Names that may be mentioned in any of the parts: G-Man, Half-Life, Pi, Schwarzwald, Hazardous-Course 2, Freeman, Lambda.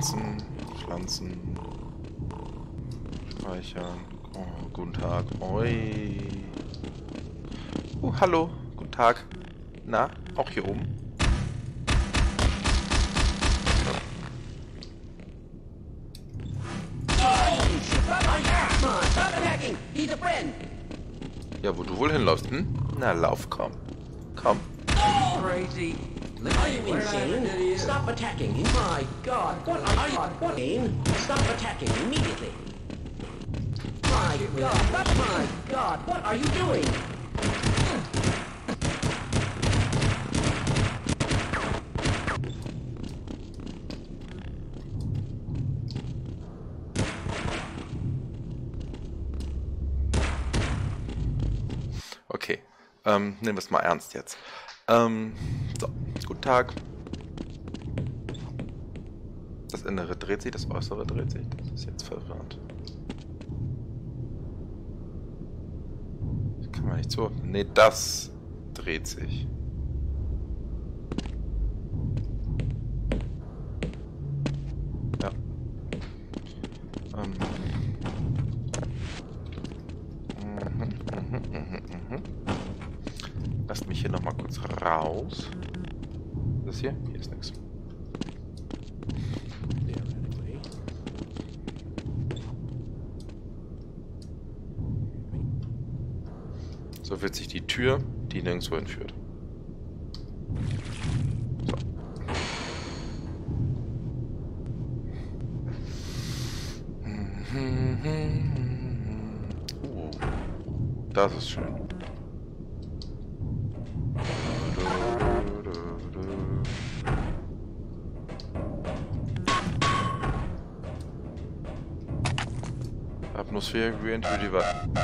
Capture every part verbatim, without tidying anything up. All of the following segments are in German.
Pflanzen, Pflanzen, speichern. Oh, guten Tag. Oi. Oh, hallo. Guten Tag. Na, auch hier oben. Ja, wo du wohl hinläufst, hm? Na, lauf, komm. Komm. Crazy. Look, are you insane? Stop attacking! My God, what are you? What aim? Stop attacking immediately! My God, my God, what are you doing? Okay, ähm, nehmen wir es mal ernst jetzt. Ähm, so. Guten Tag. Das Innere dreht sich, das Äußere dreht sich. Das ist jetzt verwirrend. Das kann man nicht so. Ne, das dreht sich. Ja. Ähm. Mhm, mhm, mhm, mhm. Lasst mich hier nochmal kurz raus. Das hier? Hier ist nichts. So wird sich die Tür, die nirgendwo hinführt. So. Oh, das ist schön. Atmosphäre gewinnt für die Wand.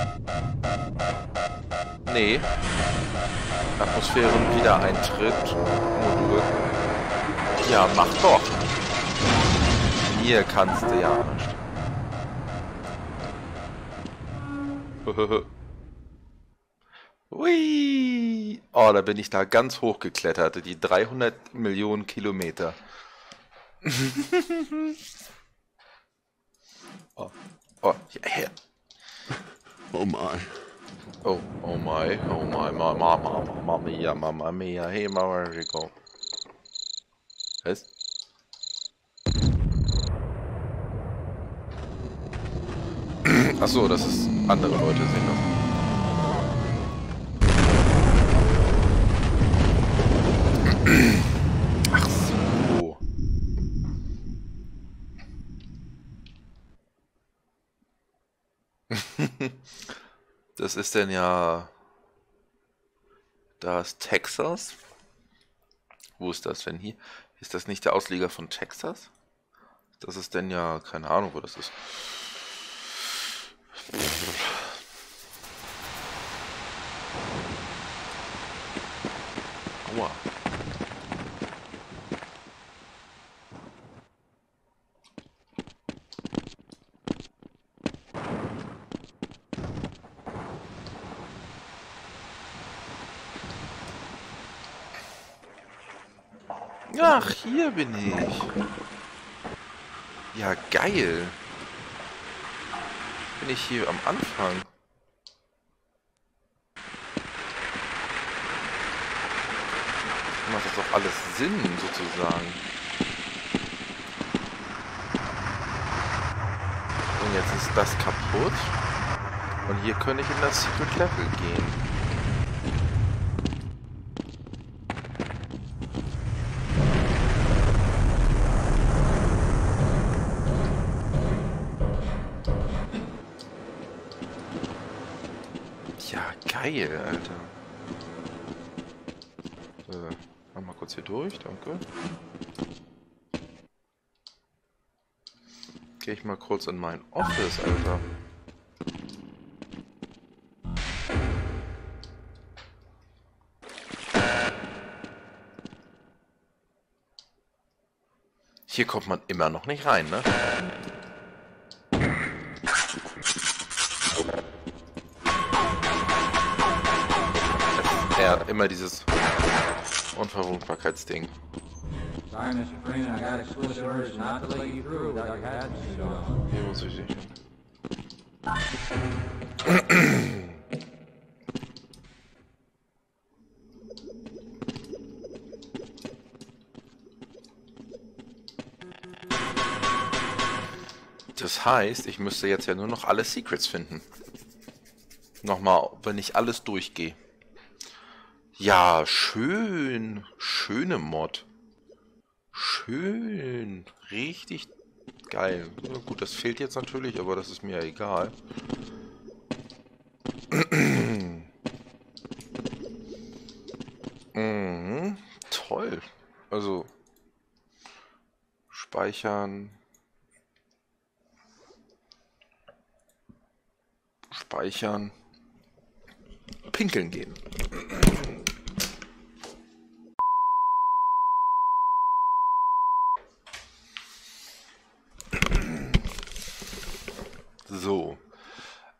Nee. Atmosphären Wiedereintritt. Modul. Ja, mach doch. Hier kannst du ja. Hui. Oh, da bin ich da ganz hoch geklettert. Die dreihundert Millionen Kilometer. Oh. Oh, hierher. Oh my. Oh, oh my, oh my, Mama, Mama, Mama, mia, Mama, mia, hey, Mama, where you go? Was? Achso, das ist andere Leute sehen das. Ach so. Das ist denn ja... Da ist Texas. Wo ist das denn hier? Ist das nicht der Ausleger von Texas? Das ist denn ja... Keine Ahnung, wo das ist. Aua. Ach, hier bin ich. Ja, geil. Bin ich hier am Anfang. Macht das doch alles Sinn, sozusagen. Und jetzt ist das kaputt. Und hier könnte ich in das Secret Level gehen. Geil, Alter. So, mach mal kurz hier durch, danke. Gehe ich mal kurz in mein Office, Alter. Hier kommt man immer noch nicht rein, ne? Immer dieses Unverwundbarkeitsding. Sorry, Mister Freeman, I got explicit orders not to let you through without your hat and suit on. He was easy. Das heißt, ich müsste jetzt ja nur noch alle Secrets finden. Nochmal, wenn ich alles durchgehe. Ja, schön. Schöne Mod. Schön. Richtig geil. Gut, das fehlt jetzt natürlich, aber das ist mir ja egal. Mhm, toll. Also, speichern. Speichern. Pinkeln gehen. So,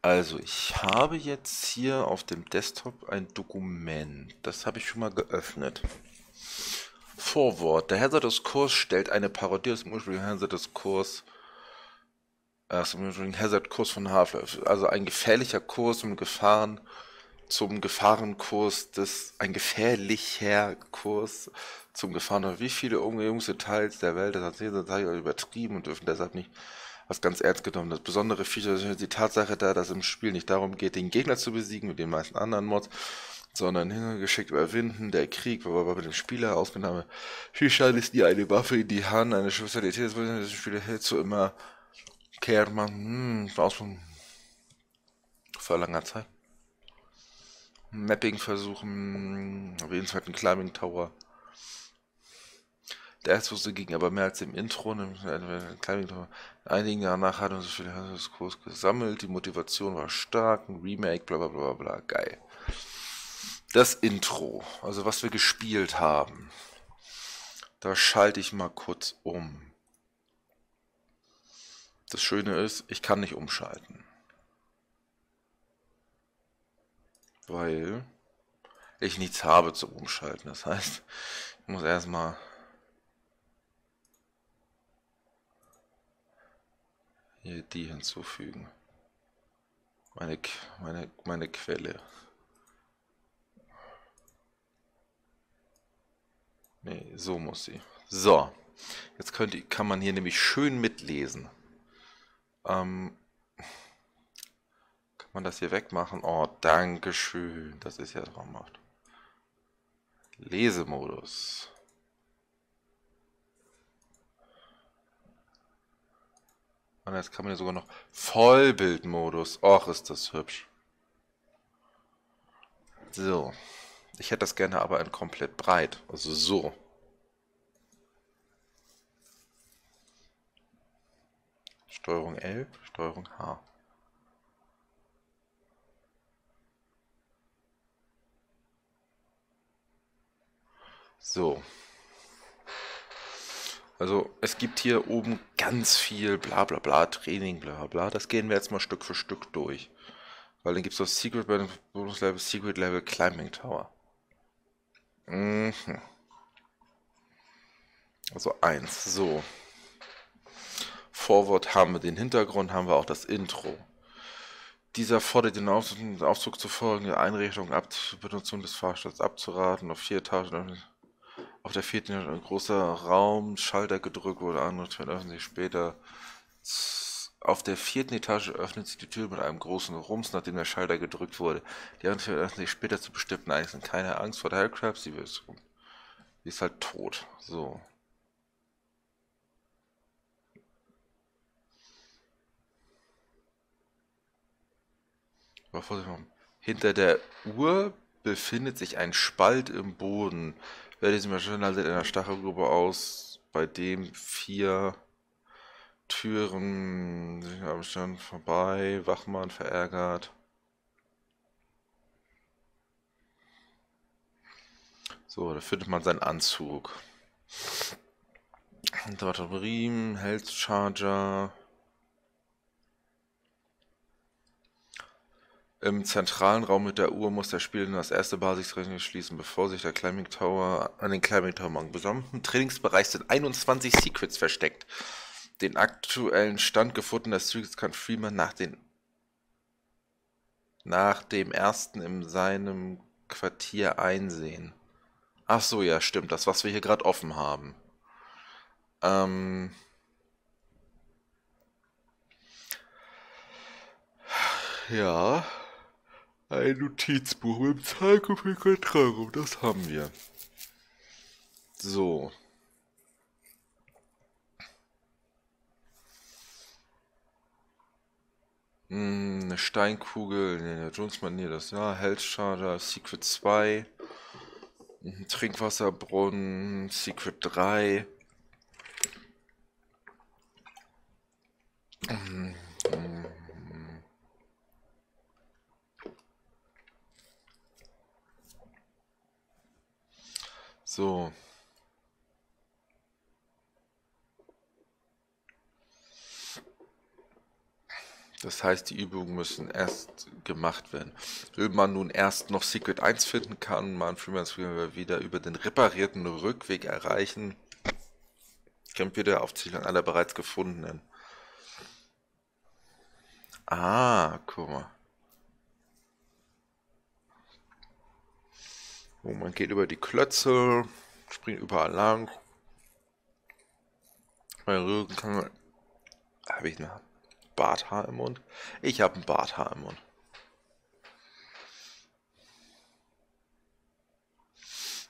also ich habe jetzt hier auf dem Desktop ein Dokument, das habe ich schon mal geöffnet. Vorwort, der Hazardous Course stellt eine Parodie aus dem ursprünglichen Hazardous Course, aus dem ursprünglichen Hazard Course von Half-Life, also ein gefährlicher Kurs um Gefahren zum Gefahrenkurs des, ein gefährlicher Kurs zum Gefahrenkurs. Wie viele Umgehungsdetails der Welt, das hat sie übertrieben und dürfen deshalb nicht was ganz ernst genommen. Das besondere Feature ist die Tatsache da, dass im Spiel nicht darum geht, den Gegner zu besiegen, mit den meisten anderen Mods, sondern hingeschickt überwinden, der Krieg, aber mit dem Spieler, Ausnahme, Shishan ist nie eine Waffe in die Hand, eine Spezialität des Spielers hält so immer, kehrt man, hm, aus von vor langer Zeit. Mapping versuchen, auf jeden Fall einen Climbing Tower. Der erste wusste gegen aber mehr als im Intro, nämlich einen Climbing Tower. Einigen danach hat uns so viel Hazardous Course gesammelt, die Motivation war stark, ein Remake, bla bla bla bla, geil. Das Intro, also was wir gespielt haben, da schalte ich mal kurz um. Das Schöne ist, ich kann nicht umschalten. Weil ich nichts habe zum Umschalten. Das heißt, ich muss erstmal... hier die hinzufügen. Meine, meine, meine Quelle. Nee, so muss sie. So, jetzt könnt, kann man hier nämlich schön mitlesen. Ähm, kann man das hier wegmachen? Oh, dankeschön. Das ist ja traumhaft. Lesemodus. Und jetzt kann man hier sogar noch Vollbildmodus. Och, ist das hübsch. So. Ich hätte das gerne aber in komplett breit. Also so. Steuerung L, Steuerung H. So. Also es gibt hier oben ganz viel bla bla bla, Training bla bla. Das gehen wir jetzt mal Stück für Stück durch. Weil dann gibt es das Secret Bonus Level, Secret Level Climbing Tower. Mhm. Also eins, so. Vorwort haben wir den Hintergrund, haben wir auch das Intro. Dieser fordert den Aufzug zu folgen, die Einrichtung, die Benutzung des Fahrstuhls abzuraten, auf vier Etagen, auf der vierten ein großer Raum, Schalter gedrückt wurde, andere Türen öffnen sich später. Auf der vierten Etage öffnet sich die Tür mit einem großen Rums, nachdem der Schalter gedrückt wurde. Die anderen Türen öffnen sich später zu bestimmten Einzelnen. Keine Angst vor der Hellcrabs, die ist halt tot. So. Hinter der Uhr befindet sich ein Spalt im Boden. Wer diesen Maschinen sieht einer Stachelgrube aus, bei dem vier Türen sich am Stand vorbei, Wachmann verärgert. So, da findet man seinen Anzug. Batterien, Health Charger. Im zentralen Raum mit der Uhr muss der Spieler das erste Basistraining schließen, bevor sich der Climbing Tower an den Climbing Tower macht. Im gesamten Trainingsbereich sind einundzwanzig Secrets versteckt. Den aktuellen Stand gefundener Secrets kann Freeman nach, den, nach dem ersten in seinem Quartier einsehen. Ach so, ja, stimmt. Das, was wir hier gerade offen haben. Ähm... Ja, ein Notizbuch mit dem Zeigefinger, das haben wir. So. Hm, eine Steinkugel, in der Jones-Manier, das ja, Health Charger, Secret zwei, Trinkwasserbrunnen, Secret drei. Hm. So. Das heißt, die Übungen müssen erst gemacht werden. Will man nun erst noch Secret eins finden, kann man Freemans wieder über den reparierten Rückweg erreichen. Kämpft wieder auf Ziel an aller bereits gefundenen. Ah, guck mal. Oh, man geht über die Klötze, springt überall lang. Bei Rügen kann man... Habe ich ein Barthaar im Mund? Ich habe ein Barthaar im Mund.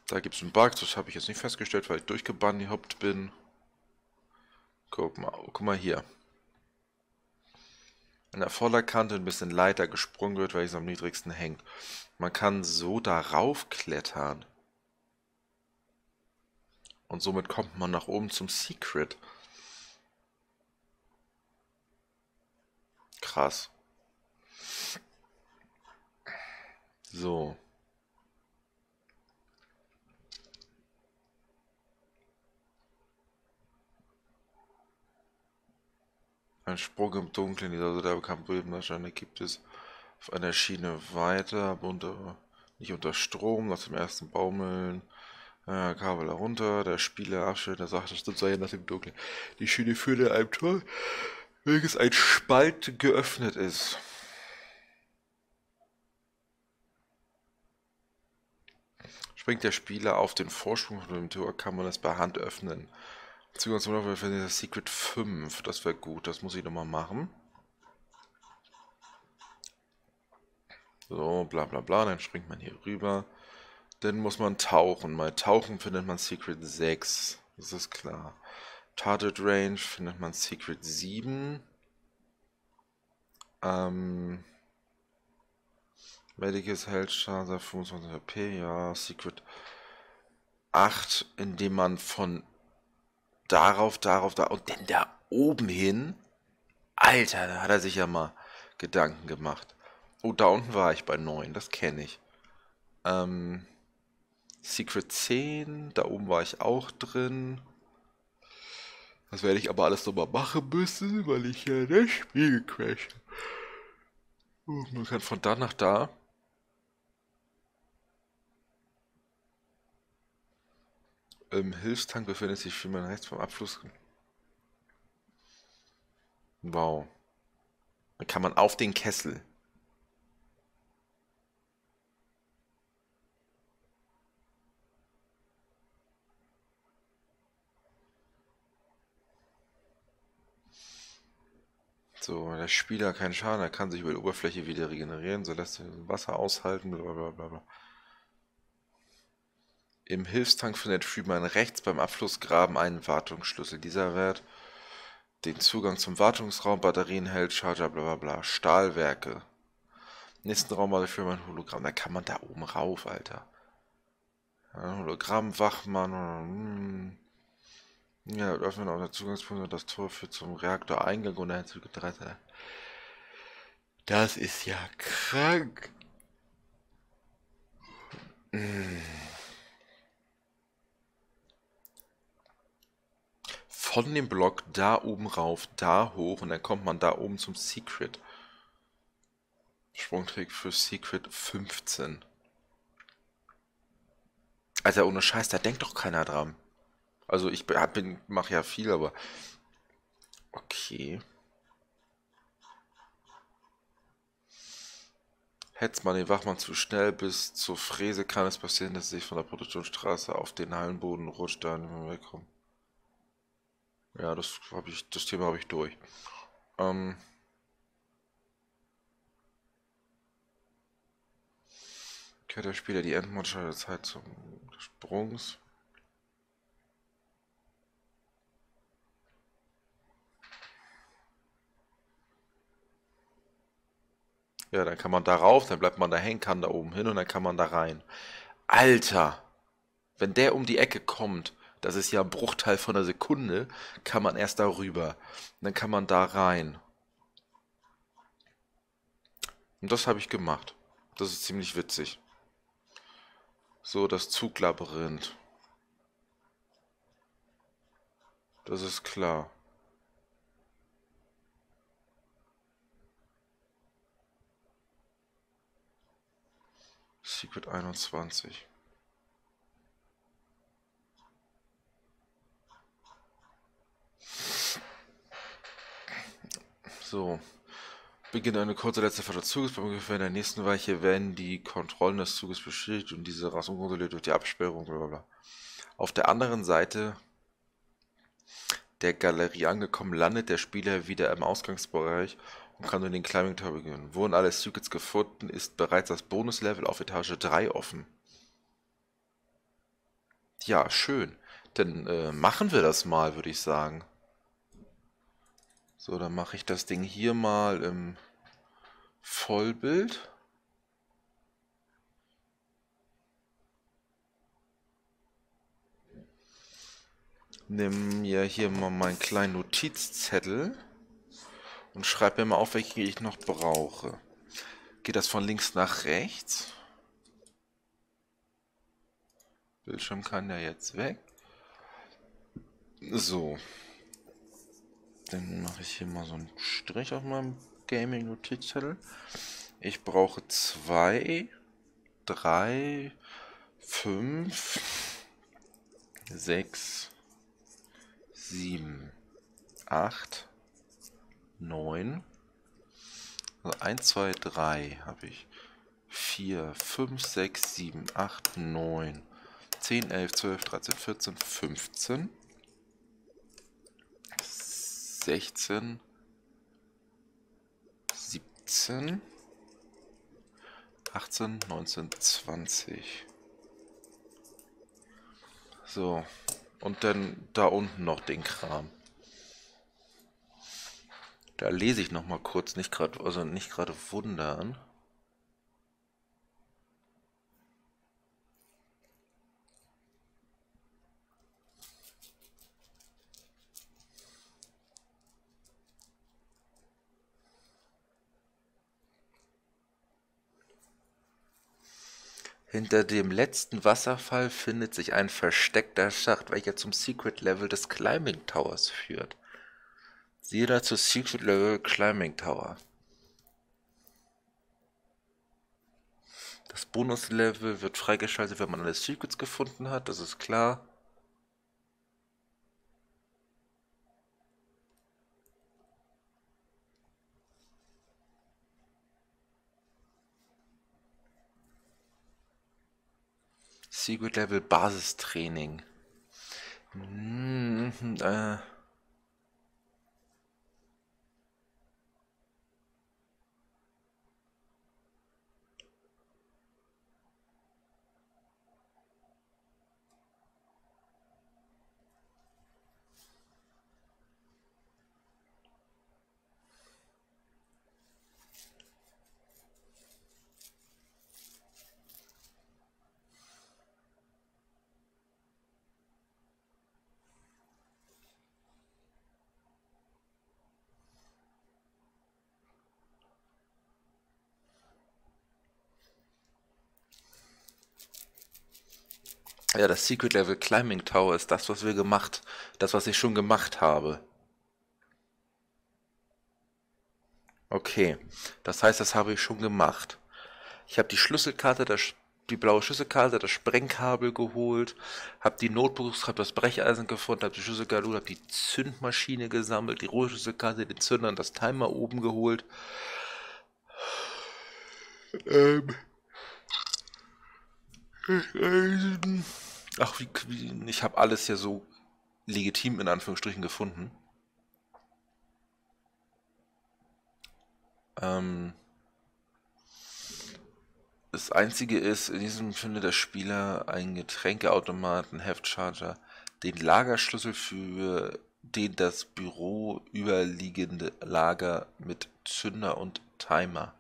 Da gibt es einen Bug, das habe ich jetzt nicht festgestellt, weil ich durchgebannt gehoppt bin. Guck mal, guck mal hier. An der Vorderkante ein bisschen Leiter gesprungen wird, weil es am niedrigsten hängt. Man kann so darauf klettern. Und somit kommt man nach oben zum Secret. Krass. So. Ein Sprung im Dunkeln, dieser so der bekannten Bildmaschine gibt es auf einer Schiene weiter, unter, nicht unter Strom, nach dem ersten Baumeln, äh, Kabel herunter, der Spieler, ach schön, der sagt, das stimmt, sei nach dem Dunkeln. Die Schiene führt in einem Tor, welches ein Spalt geöffnet ist. Springt der Spieler auf den Vorsprung von dem Tor, kann man das per Hand öffnen. Zugang zum Lauf, das Secret fünf, das wäre gut, das muss ich nochmal machen. So, bla bla bla, dann springt man hier rüber. Dann muss man tauchen, bei Tauchen findet man Secret sechs, das ist klar. Target Range findet man Secret sieben. Ähm, Medicus Health Charger, fünfundzwanzig H P, ja, Secret acht, indem man von darauf, darauf, da und denn da oben hin. Alter, da hat er sich ja mal Gedanken gemacht. Oh, da unten war ich bei neun, das kenne ich. Ähm, Secret zehn, da oben war ich auch drin. Das werde ich aber alles nochmal machen müssen, weil ich ja das Spiel gecrashed habe. Man kann von da nach da. Im Hilfstank befindet sich Freeman rechts vom Abfluss. Wow. Dann kann man auf den Kessel. So, der Spieler keinen Schaden, er kann sich über die Oberfläche wieder regenerieren, so lässt er Wasser aushalten, blablabla. Im Hilfstank findet Freeman rechts beim Abflussgraben einen Wartungsschlüssel. Dieser Wert den Zugang zum Wartungsraum, Batterien hält, Charger, bla bla bla, Stahlwerke. Im nächsten Raum war der Freeman Hologramm. Da kann man da oben rauf, Alter. Ja, Hologramm, Wachmann. Mh. Ja, öffnen auch der Zugangspunkt und das Tor führt zum Reaktoreingang und der Herzog drei. Das ist ja krank. Mmh. Von dem Block da oben rauf, da hoch und dann kommt man da oben zum Secret. Sprungtrick für Secret fünfzehn. Alter, ohne Scheiß, da denkt doch keiner dran. Also ich bin, mache ja viel, aber... Okay. Hetzt man den Wachmann zu schnell bis zur Fräse, kann es passieren, dass er sich von der Produktionsstraße auf den Hallenboden rutscht, da nicht mehr wegkommt. Ja, das habe ich, das Thema habe ich durch. Ähm... Der Spieler die Endmonster der Zeit zum Sprungs. Ja, dann kann man da rauf, dann bleibt man da hängen, kann da oben hin und dann kann man da rein. Alter! Wenn der um die Ecke kommt, das ist ja ein Bruchteil von einer Sekunde, kann man erst da rüber. Und dann kann man da rein. Und das habe ich gemacht. Das ist ziemlich witzig. So, das Zuglabyrinth. Das ist klar. Secret einundzwanzig. So. Beginnt eine kurze letzte Fahrt des Zuges. Beim Ungefähr in der nächsten Weiche werden die Kontrollen des Zuges beschädigt und diese rast unkontrolliert durch die Absperrung, blablabla. Auf der anderen Seite der Galerie angekommen, landet der Spieler wieder im Ausgangsbereich und kann nun den Climbing Tower beginnen. Wurden alle Secrets gefunden, ist bereits das Bonuslevel auf Etage drei offen. Ja, schön. Dann äh, machen wir das mal, würde ich sagen. So, dann mache ich das Ding hier mal im Vollbild. Nimm mir hier mal meinen kleinen Notizzettel und schreibe mir mal auf, welche ich noch brauche. Geht das von links nach rechts? Bildschirm kann ja jetzt weg. So. Dann mache ich hier mal so einen Strich auf meinem Gaming-Notizzettel. Ich brauche zwei, drei, fünf, sechs, sieben, acht, neun. Also eins, zwei, drei habe ich. vier, fünf, sechs, sieben, acht, neun, zehn, elf, zwölf, dreizehn, vierzehn, fünfzehn. sechzehn, siebzehn, achtzehn, neunzehn, zwanzig. So, und dann da unten noch den Kram. Da lese ich noch mal kurz, nicht gerade, also nicht gerade wundern. Hinter dem letzten Wasserfall findet sich ein versteckter Schacht, welcher zum Secret Level des Climbing Towers führt. Siehe dazu Secret Level Climbing Tower. Das Bonuslevel wird freigeschaltet, wenn man alle Secrets gefunden hat, das ist klar. Secret Level Basistraining. Hm, äh. Ja, das Secret Level Climbing Tower ist das, was wir gemacht, das, was ich schon gemacht habe. Okay, das heißt, das habe ich schon gemacht. Ich habe die Schlüsselkarte, das, die blaue Schlüsselkarte, das Sprengkabel geholt, habe die Notebooks, habe das Brecheisen gefunden, habe die Schlüsselkarte, habe die Zündmaschine gesammelt, die rote Schlüsselkarte, den Zünder und das Timer oben geholt. Ähm... Ach, wie, wie, ich habe alles hier so legitim in Anführungsstrichen gefunden. Ähm, das Einzige ist, in diesem findet der Spieler einen Getränkeautomaten, Heftcharger, den Lagerschlüssel für den das Büro überliegende Lager mit Zünder und Timer.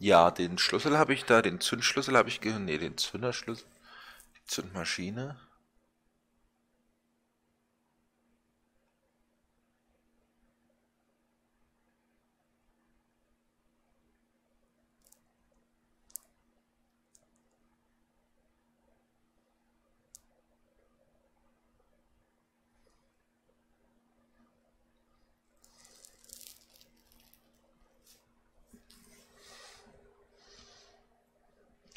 Ja, den Schlüssel habe ich da, den Zündschlüssel habe ich gehört, ne, den Zünderschlüssel, die Zündmaschine.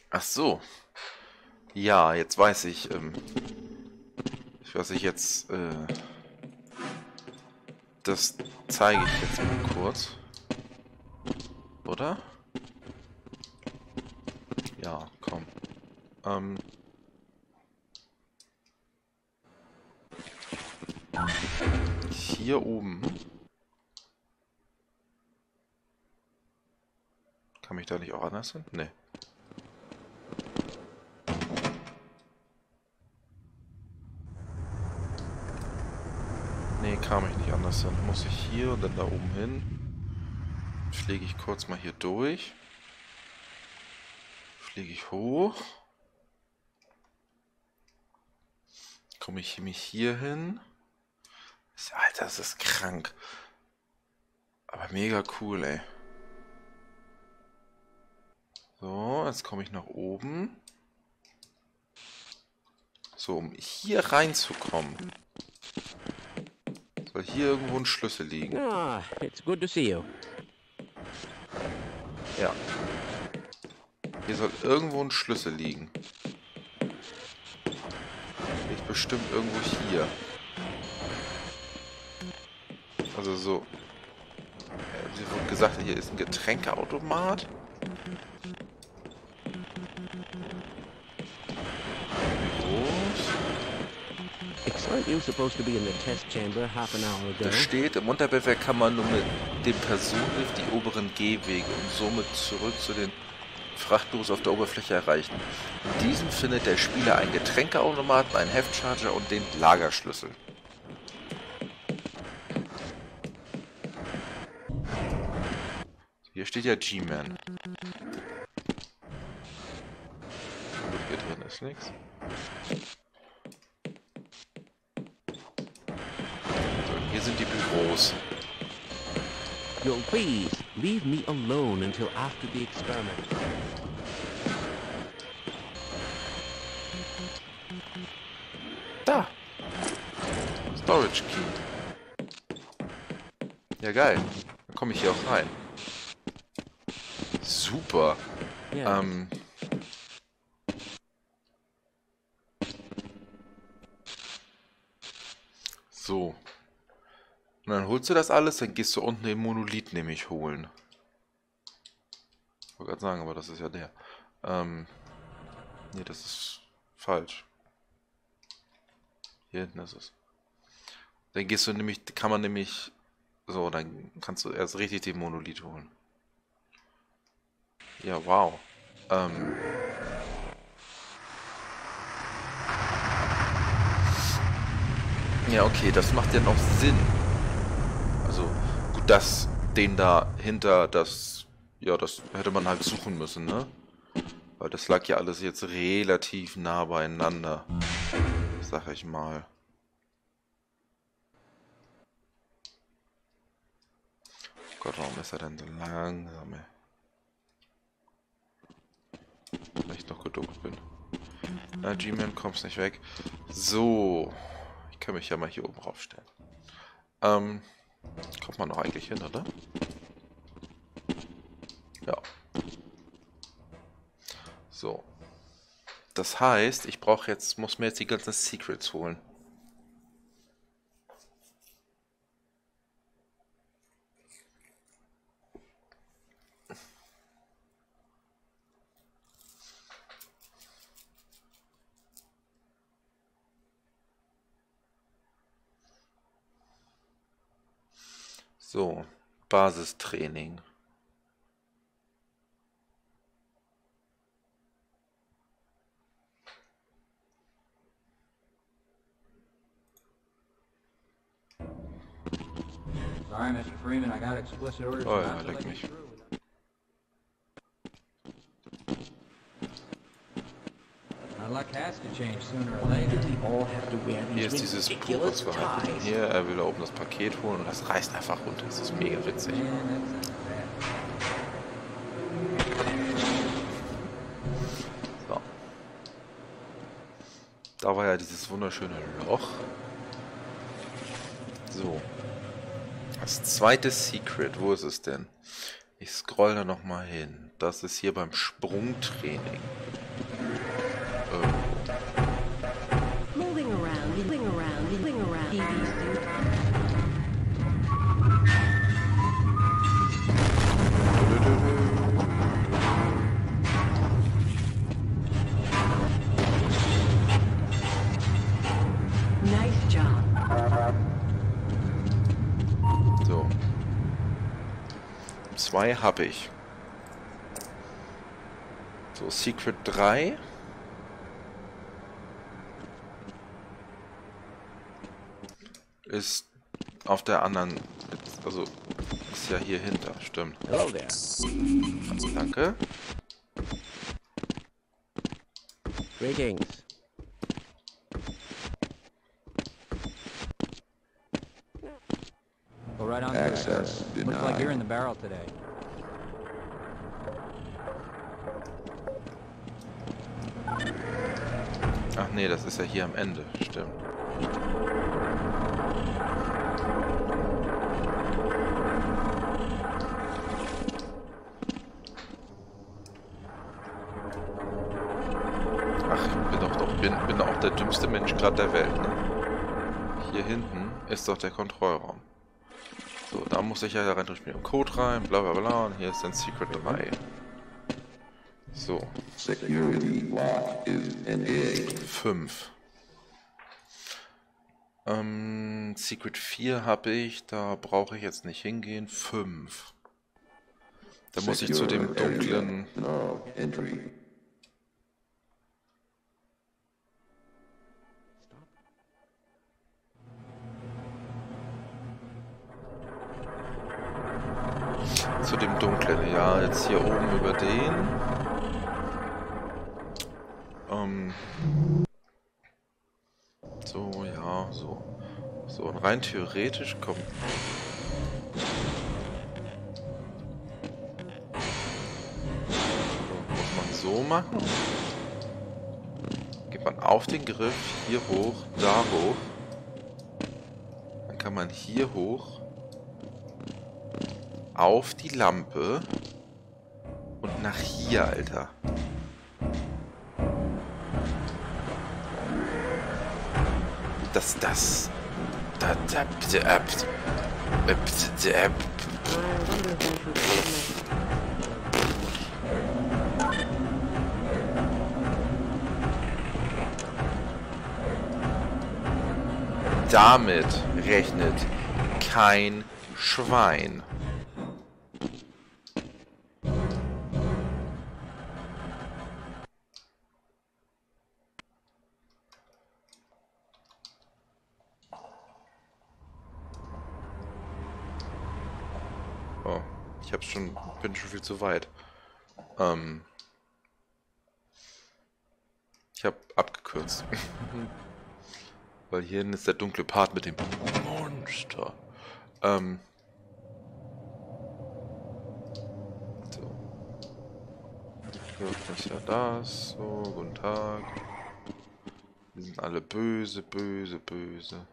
Ach so. Ja, jetzt weiß ich, ähm, was ich jetzt, äh, das zeige ich jetzt mal kurz. Oder? Ja, komm. Ähm. Hier oben. Kann mich da nicht auch anders hin? Nee. Kam ich nicht anders hin. Muss ich hier und dann da oben hin. Fliege ich kurz mal hier durch. Fliege ich hoch. Komme ich mich hier hin. Alter, das ist krank. Aber mega cool, ey. So, jetzt komme ich nach oben. So, um hier reinzukommen. Hier irgendwo ein Schlüssel liegen. Ah, it's good to see you. Ja. Hier soll irgendwo ein Schlüssel liegen. Liegt bestimmt irgendwo hier. Also so. Wie wurde gesagt, hier ist ein Getränkeautomat. Da steht, im Unterbewerb kann man nur mit dem Personenlift die oberen Gehwege und somit zurück zu den Frachtbüros auf der Oberfläche erreichen. In diesem findet der Spieler einen Getränkeautomaten, einen Heftcharger und den Lagerschlüssel. Hier steht ja G-Man. Hier drin ist nichts. Hier sind die Büros. Yo, please, leave me alone until after the experiment. Da! Storage Key. Ja, geil. Dann komme ich hier auch rein. Super. Yeah. Ähm... So. Und dann holst du das alles, dann gehst du unten den Monolith nämlich holen. Ich wollte gerade sagen, aber das ist ja der. Ähm, ne, das ist falsch. Hier hinten ist es. Dann gehst du nämlich, kann man nämlich, so, dann kannst du erst richtig den Monolith holen. Ja, wow. Ähm... Ja, okay, das macht ja noch Sinn. Also, gut, das, den da hinter, das, ja, das hätte man halt suchen müssen, ne? Weil das lag ja alles jetzt relativ nah beieinander, sag ich mal. Oh Gott, warum ist er denn so langsam, ey? Weil ich noch geduckt bin. Na, G-Man kommt's nicht weg. So. Ich kann mich ja mal hier oben raufstellen. Ähm, kommt man noch eigentlich hin, oder? Ja. So. Das heißt, ich brauche jetzt, muss mir jetzt die ganzen Secrets holen. So, Basistraining. Sorry, Mister Freeman, I got explicit orders. Oh ja, leck mich. Hier ist dieses Buch, was wir hatten. Hier, er will da oben das Paket holen und das reißt einfach runter. Das ist mega witzig. So. Da war ja dieses wunderschöne Loch. So. Das zweite Secret, wo ist es denn? Ich scroll da nochmal hin. Das ist hier beim Sprungtraining. zwei habe ich. So, Secret drei. Ist auf der anderen, also ist ja hier hinter, stimmt. Hello there. Also, danke. Greetings. Right on access. Looks like you're in the barrel today. Ach nee, das ist ja hier am Ende, stimmt. Ach, bin doch doch bin bin auch der dümmste Mensch gerade der Welt, ne? Hier hinten ist doch der Kontrollraum. So, da muss ich ja da rein durch mit dem Code rein, bla bla bla, und hier ist dann Secret drei. So. fünf. Ähm, Secret vier habe ich, da brauche ich jetzt nicht hingehen. fünf. Da muss ich zu dem dunklen... Zu dem dunklen, ja, jetzt hier oben über den. Ähm. So, ja, so. So, und rein theoretisch kommt. Muss man so machen. Geht man auf den Griff, hier hoch, da hoch. Dann kann man hier hoch. Auf die Lampe und nach hier, Alter. Das, das. Da, da, da, da, da. Damit rechnet kein Schwein. Ich hab's schon, bin schon viel zu weit. Ähm, ich habe abgekürzt. Weil hier ist der dunkle Part mit dem Monster. Ähm, so. Ich hoffe, das ist ja das. So, guten Tag. Die sind alle böse, böse, böse.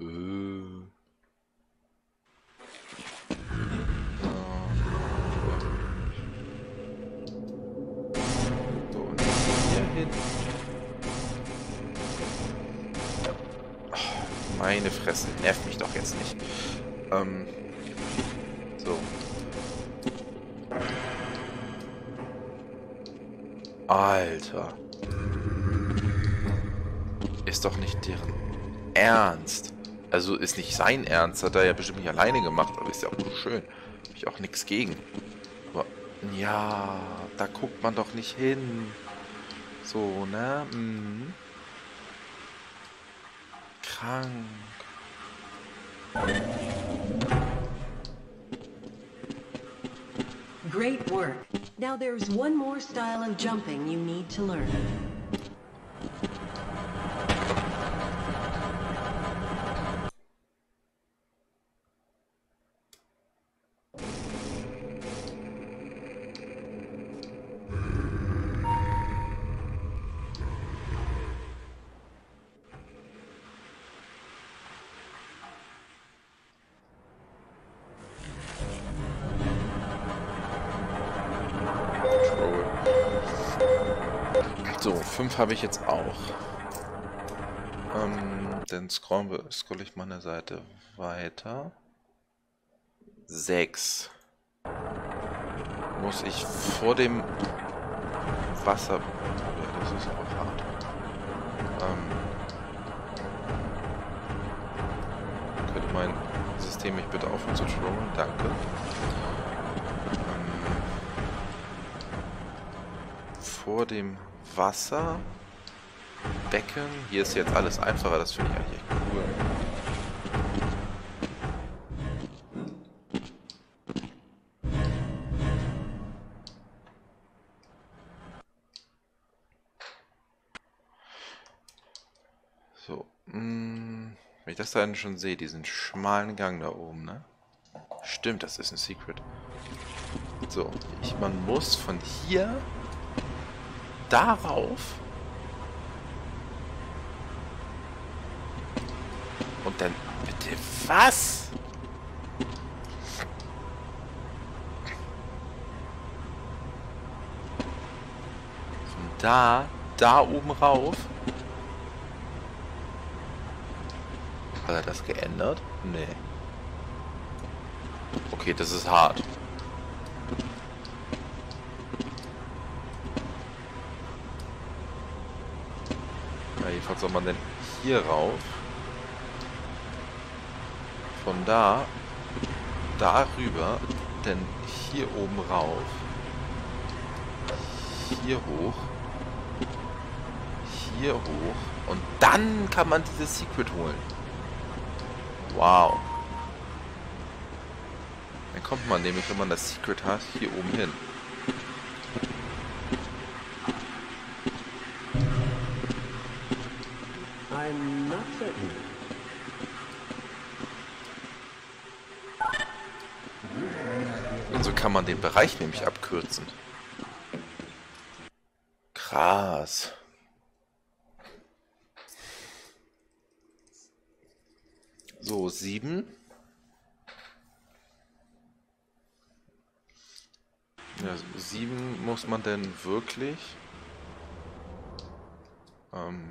Äh. Meine Fresse, nervt mich doch jetzt nicht. Ähm, so. Alter. Ist doch nicht deren Ernst. Also ist nicht sein Ernst, hat er ja bestimmt nicht alleine gemacht, aber ist ja auch so schön. Hab ich auch nichts gegen. Aber, ja, da guckt man doch nicht hin. So, ne? Mhm. Krank. Great work. Now there's one more style of jumping you need to learn. So, fünf habe ich jetzt auch. Ähm, dann scroll, scroll ich mal eine Seite weiter. sechs. Muss ich vor dem Wasser... Das ist aber hart. Ähm, könnte mein System mich bitte aufhören zu scrollen? Danke. Ähm, vor dem... Wasser, Becken, hier ist jetzt alles einfacher, das finde ich eigentlich echt cool. So, mh, wenn ich das da schon sehe, diesen schmalen Gang da oben, ne? Stimmt, das ist ein Secret. So, ich, man muss von hier... darauf und dann bitte was? Von da, da oben rauf. Hat er das geändert? Nee. Okay, das ist hart. Was soll man denn hier rauf? Von da, darüber, denn hier oben rauf, hier hoch, hier hoch und dann kann man dieses Secret holen. Wow. Dann kommt man nämlich, wenn man das Secret hat, hier oben hin. Kann man den Bereich nämlich abkürzen. Krass. So, sieben. Ja, sieben muss man denn wirklich... Ähm...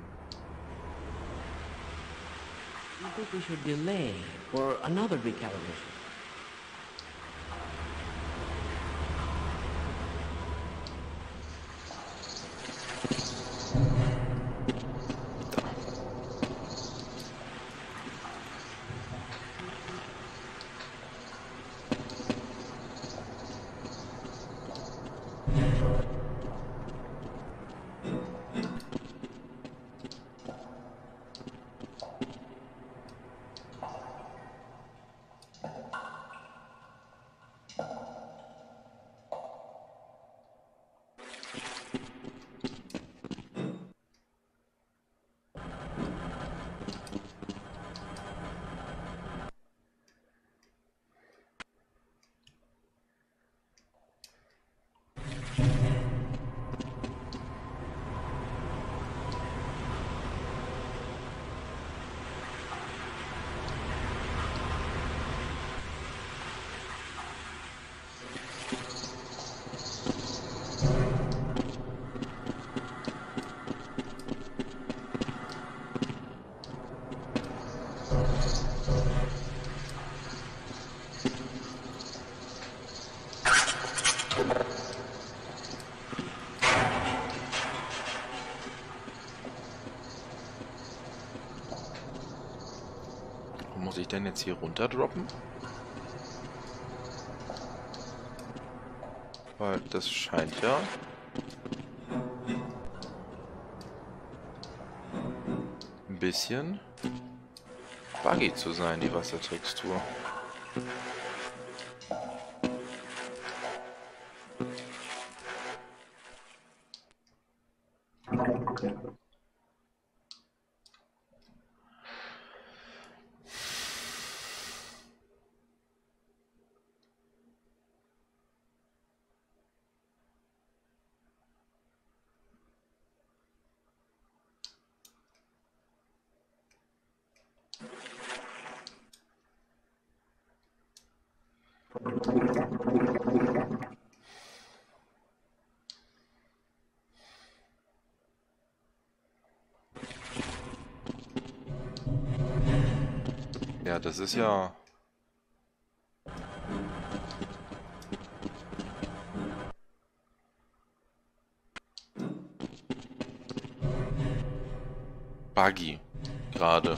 ich denn jetzt hier runter droppen? Weil das scheint ja... ein bisschen buggy zu sein, die Wassertextur. Ja, das ist ja... buggy, gerade.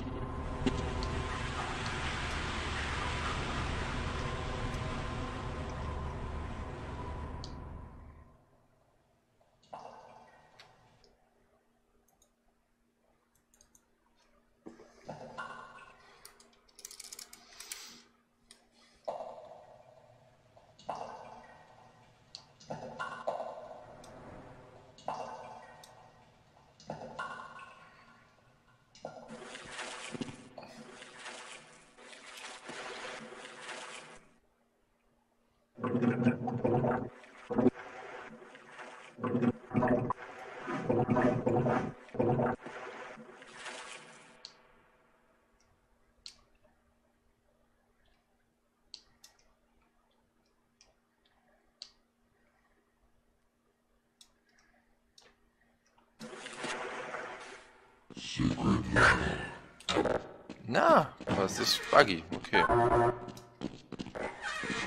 Na, was ist buggy? Okay.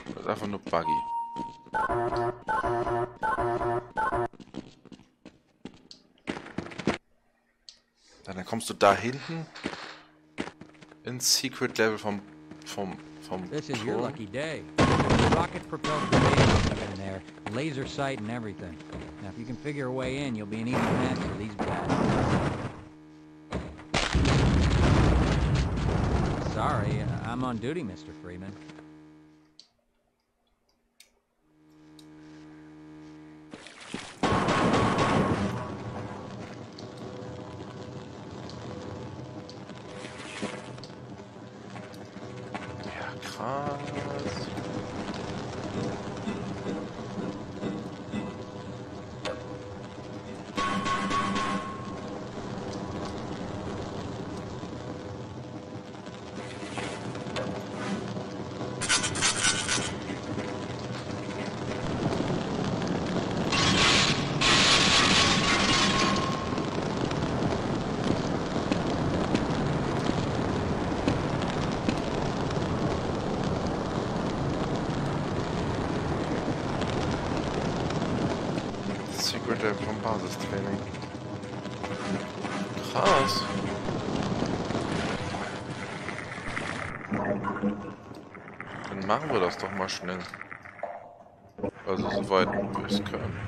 Das ist einfach nur buggy. Dann kommst du da hinten ins Secret Level vom vom vom This is your lucky day. Rocket propelled in there, laser sight and everything. Now if you can figure a way in, you'll be an easy match for these guys. Sorry, I'm on duty, Mister Freeman. Ja, krass. Vom Basistraining. Krass. Dann machen wir das doch mal schnell. Also soweit wir es können.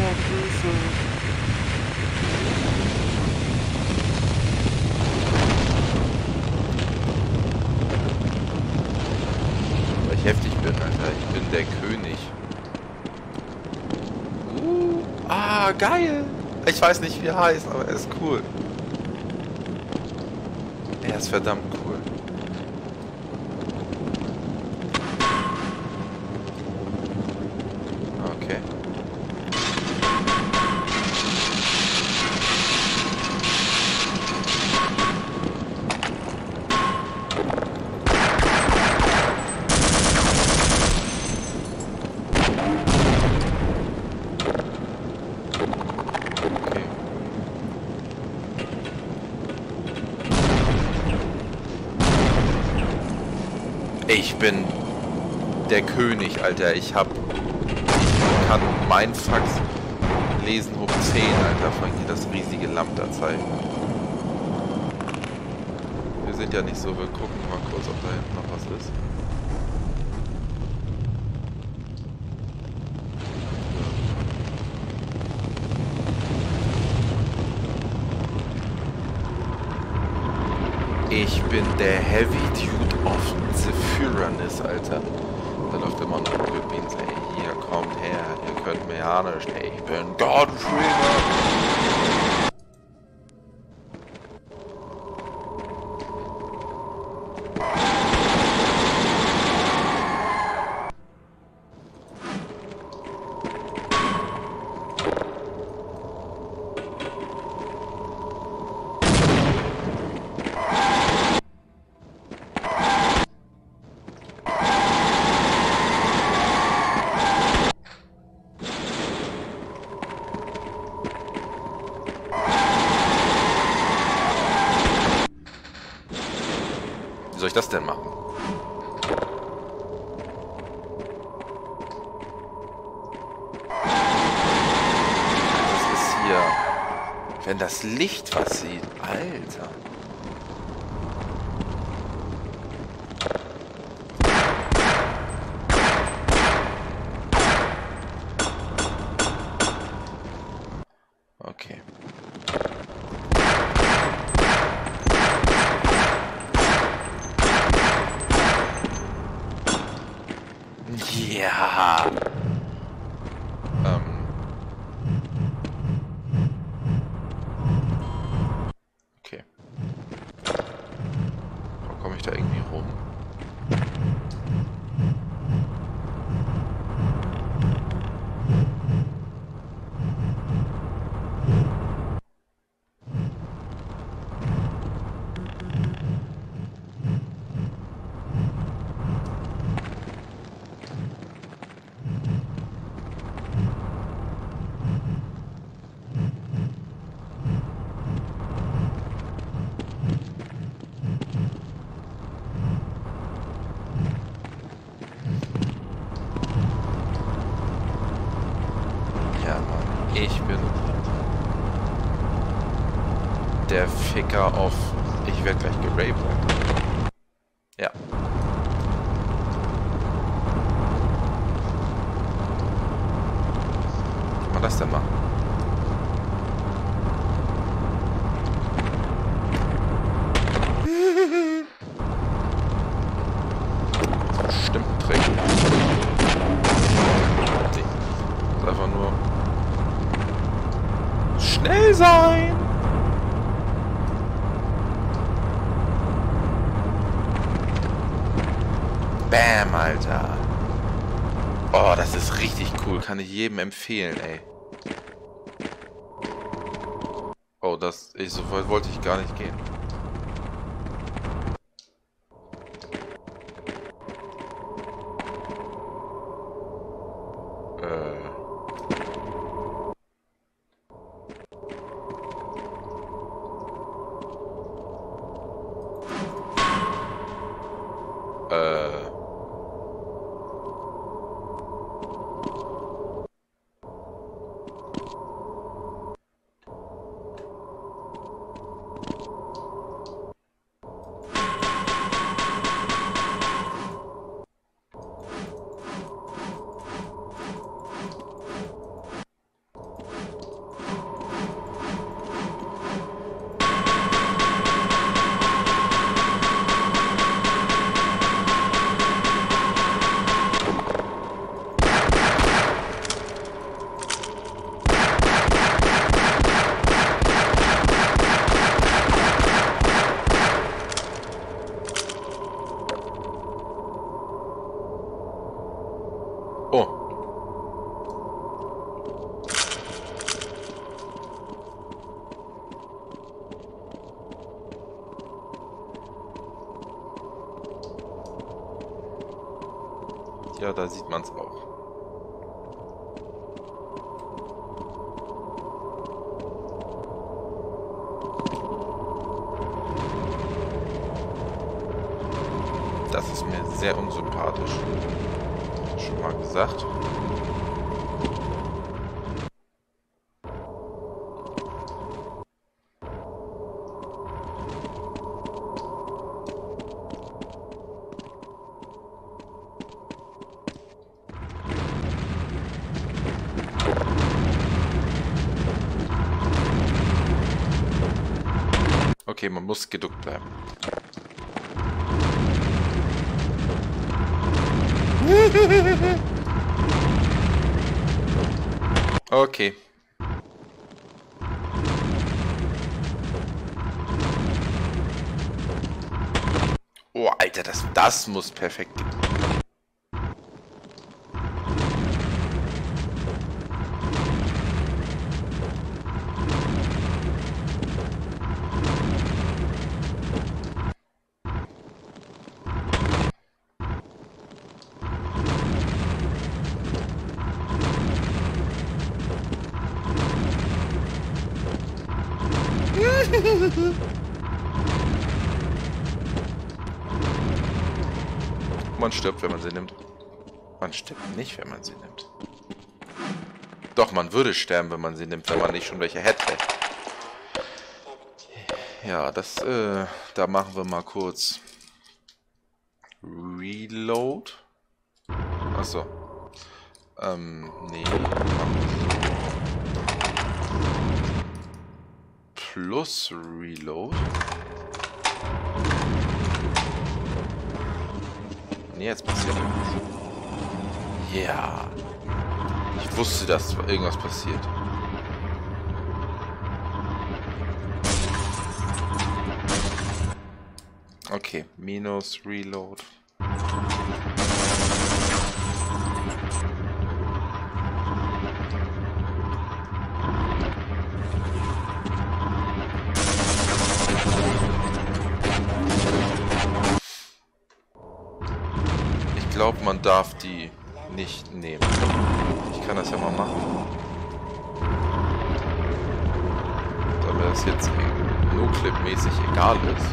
Ja, Grüße. Weil ich heftig bin, Alter. Ich bin der König. Ah, geil! Ich weiß nicht, wie er heißt, aber er ist cool. Er ist verdammt cool. Okay. Ich bin der König, Alter. Ich hab... Ich kann mein Fax lesen hoch zehn, Alter. Vor allem hier das riesige Lambda-Zeichen. sind ja nicht so, wir gucken mal kurz, ob da hinten noch was ist. Ich bin der Heavy Dude of the Furanus, Alter. Da läuft immer noch ein Glückwins, ey. Hier, kommt her, ihr könnt mir ja nicht. Ey, ich bin God Freeman. Soll ich das denn machen? Das ist hier. Wenn das Licht was sieht, Alter. Okay. Ja. Ähm. Okay. Warum komme ich da irgendwie rum? Ich bin der Ficker auf. Ich werde gleich geraped. Ja. Kann man das denn machen? Stimmt, Trick. Das ist einfach nur. Schnell sein! Bam, Alter! Oh, das ist richtig cool. Kann ich jedem empfehlen, ey. Oh, das... Ich, so weit wollte ich gar nicht gehen. Ja, da sieht man's auch. Das ist mir sehr unsympathisch. Schon mal gesagt. Okay, man muss geduckt bleiben. Okay. Oh, Alter, das, das muss perfekt gehen. Man stirbt, wenn man sie nimmt. Man stirbt nicht, wenn man sie nimmt. Doch, man würde sterben, wenn man sie nimmt, wenn man nicht schon welche hätte. Ja, das, äh, da machen wir mal kurz Reload. Achso. Ähm, nee. Plus Reload. Nee, jetzt passiert irgendwas. Ja. Ich wusste, dass irgendwas passiert. Okay, minus Reload. Ich glaube, man darf die nicht nehmen. Ich kann das ja mal machen. Da mir das jetzt No-Clip-mäßig egal ist.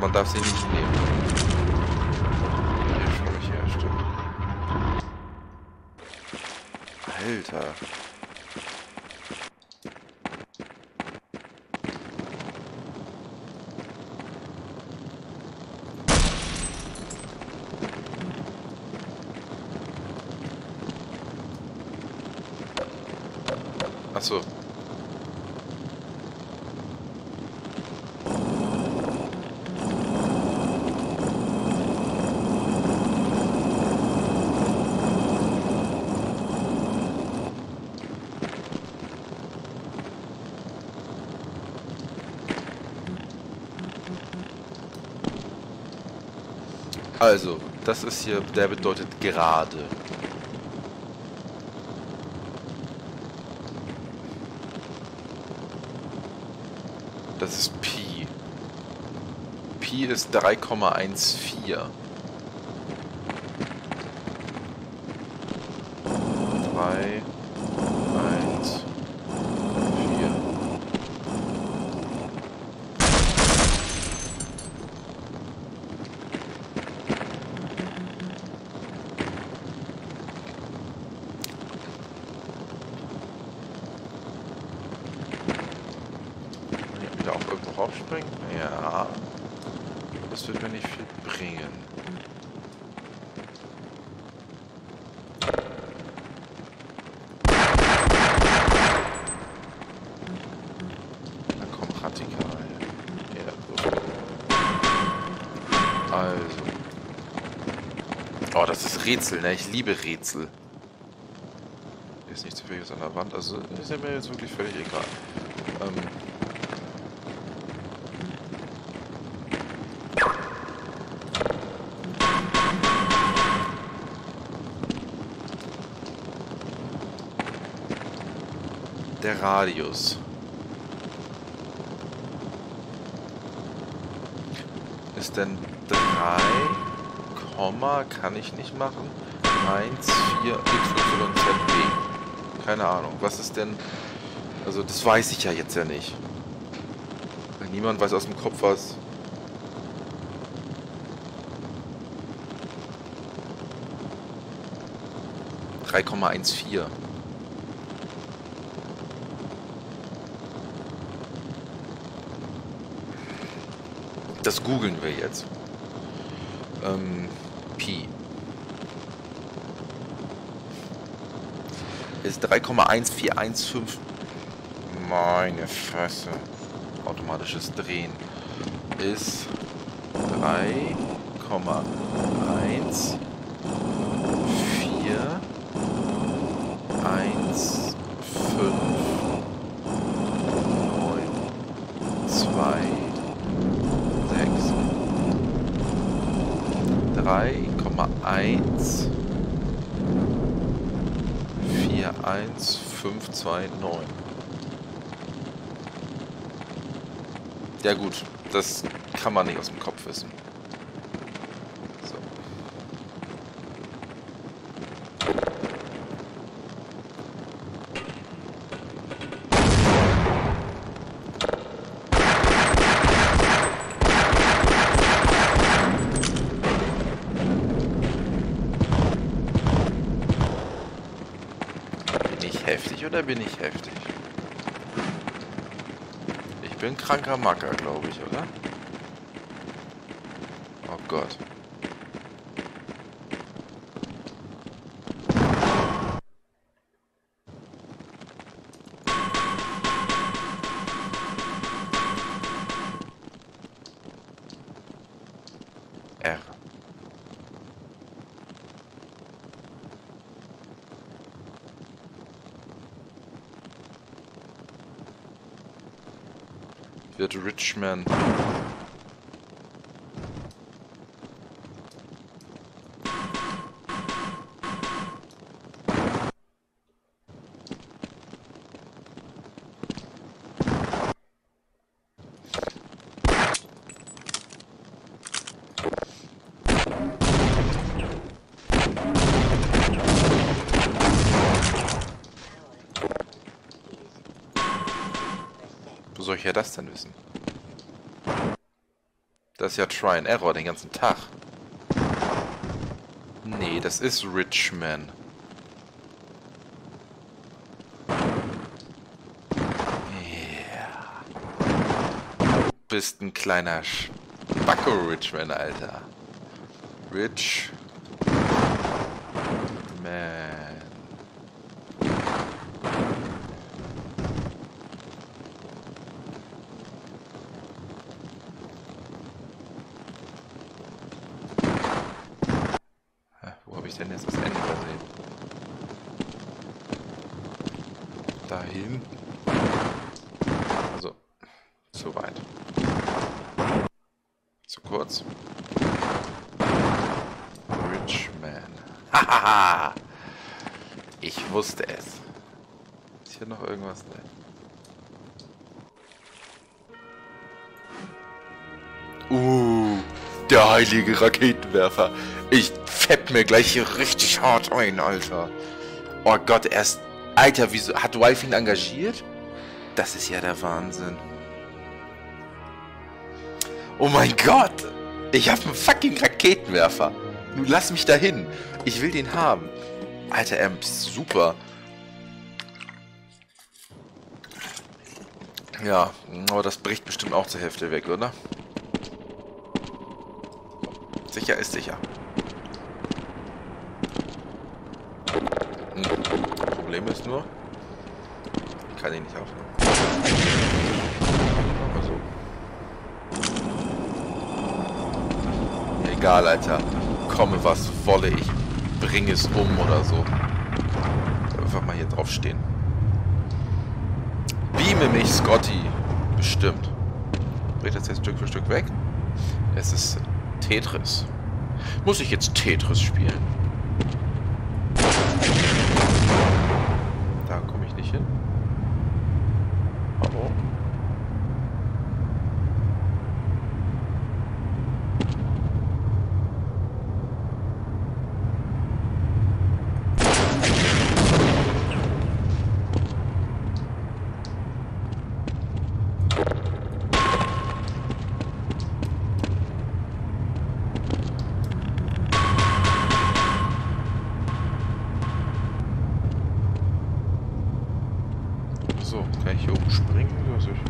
Man darf sie nicht nehmen. Hier schon mich herstellt. Alter. Achso. Also, das ist hier, der bedeutet gerade. Das ist Pi. Pi ist drei Komma eins vier. Aufspringen? Ja. Das wird mir nicht viel bringen. Na komm, radikal. Ja, gut. Also. Oh, das ist Rätsel, ne? Ich liebe Rätsel. Hier ist nichts Zufälliges an der Wand. Also, ist ja mir jetzt wirklich völlig egal. Ähm. Der Radius ist denn drei, Komma, kann ich nicht machen, eins, vier, x, y und z, b. Keine Ahnung, was ist denn, also das weiß ich ja jetzt ja nicht. Weil niemand weiß aus dem Kopf was. drei Komma eins vier. Das googeln wir jetzt. Ähm, Pi. Ist drei Komma eins vier eins fünf. Meine Fresse. Automatisches Drehen. Ist drei Komma eins vier eins fünf neun. Ja gut, das kann man nicht aus dem Kopf wissen. So. Bin ich heftig oder bin ich heftig? Ich bin kranker Macker, glaube ich, oder? Oh Gott. R. Wird Richman. Wo soll ich ja das denn wissen? Das ist ja Try and Error den ganzen Tag. Nee, das ist Richman. Yeah. Du bist ein kleiner Spacko, Richman, Alter. Rich. Man. Denn jetzt das Ende sehen. Dahin. Also, zu weit. Zu kurz. Richman. Hahaha! Ich wusste es. Ist hier noch irgendwas? Ne? Uh, der heilige Raketenwerfer. Ich fett mir gleich hier richtig hart ein, Alter. Oh Gott, erst... Alter, wieso... Hat Wife ihn engagiert? Das ist ja der Wahnsinn. Oh mein Gott! Ich hab einen fucking Raketenwerfer. Nun lass mich dahin. Ich will den haben. Alter, er ist super. Ja, aber das bricht bestimmt auch zur Hälfte weg, oder? Sicher ist sicher. Problem ist nur, ich kann ihn nicht aufnehmen. Also. Egal, Alter. Komme, was wolle, ich bringe es um oder so. Einfach mal hier drauf stehen. Beame mich, Scotty. Bestimmt. Dreht das jetzt Stück für Stück weg. Es ist Tetris. Muss ich jetzt Tetris spielen? Kann ich hier oben springen? Lass ich.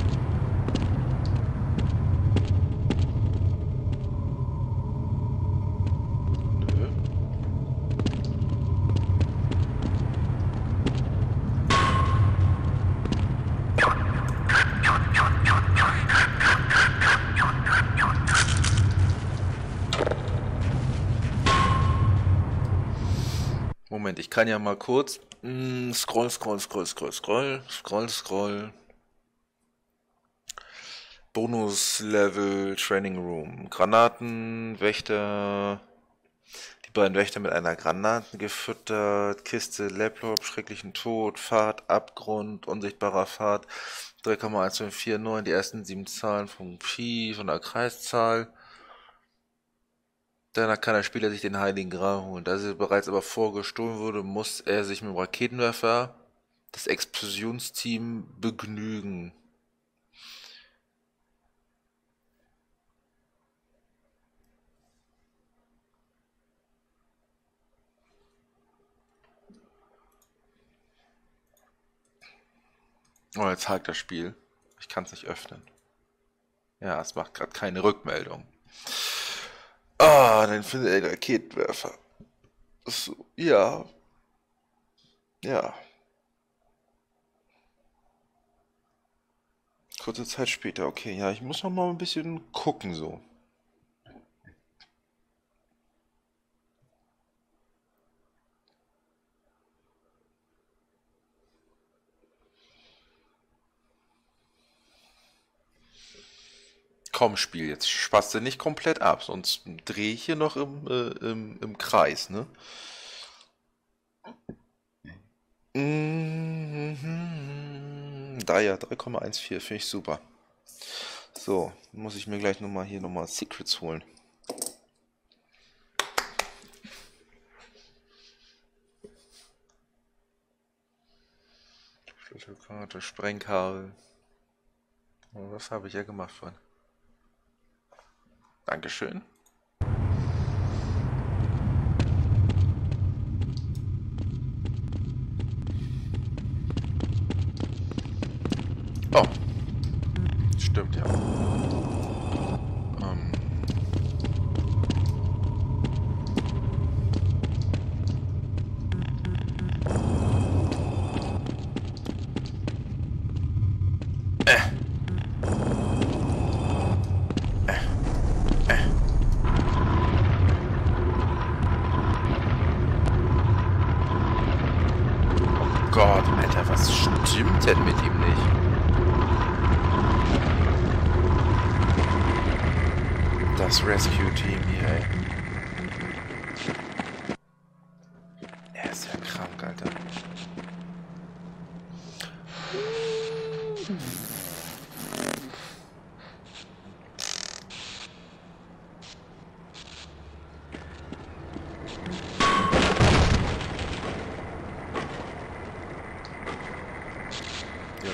Moment, ich kann ja mal kurz... Mm, scroll, scroll, scroll, scroll, scroll, scroll, scroll. Bonus-Level Training Room. Granaten, Wächter... Die beiden Wächter mit einer Granaten gefüttert, Kiste, Laptop, schrecklichen Tod, Fahrt, Abgrund, unsichtbarer Fahrt, drei Komma eins fünf vier neun, die ersten sieben Zahlen von Pi, von der Kreiszahl. Danach kann der Spieler sich den Heiligen Gral holen. Da sie bereits aber vorgestohlen wurde, muss er sich mit dem Raketenwerfer das Explosionsteam begnügen. Oh, jetzt hakt das Spiel. Ich kann es nicht öffnen. Ja, es macht gerade keine Rückmeldung. Ah, dann findet er den Raketenwerfer. So, ja. Ja. Kurze Zeit später, okay. Ja, ich muss noch mal ein bisschen gucken, so. Komm, Spiel, jetzt spast du nicht komplett ab, sonst drehe ich hier noch im, äh, im, im Kreis, ne? Mm-hmm. Da ja, drei Komma eins vier, finde ich super. So, muss ich mir gleich nochmal hier nochmal Secrets holen. Schlüsselkarte, Sprengkabel. Was habe ich ja gemacht vorhin? Dankeschön. Oh. Stimmt, ja. Ähm. Äh. Stimmt denn mit ihm nicht? Das Rescue-Team hier, ey. Er ist ja krank, Alter.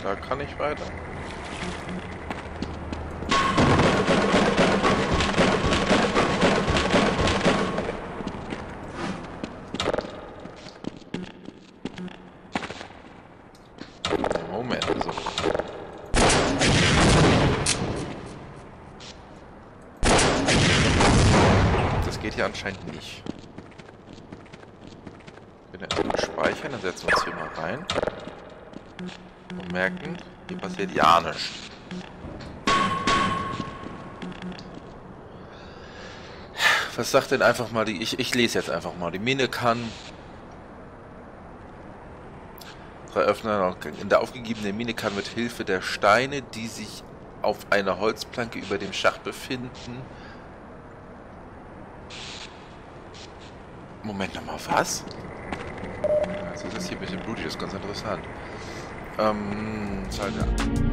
Da kann ich weiter. Moment, also. Das geht hier anscheinend nicht. Ich bin ja erstmal speichern, dann setzen wir uns hier mal rein. Und merken, hier passiert ja nichts. Was sagt denn einfach mal die... Ich, ich lese jetzt einfach mal. Die Mine kann... Drei Öffner in der aufgegebenen Mine kann mit Hilfe der Steine, die sich auf einer Holzplanke über dem Schacht befinden... Moment nochmal, was? Also das ist hier ein bisschen blutig, das ist ganz interessant. Ähm, um, Zeit, ja.